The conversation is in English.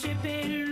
te pergunto.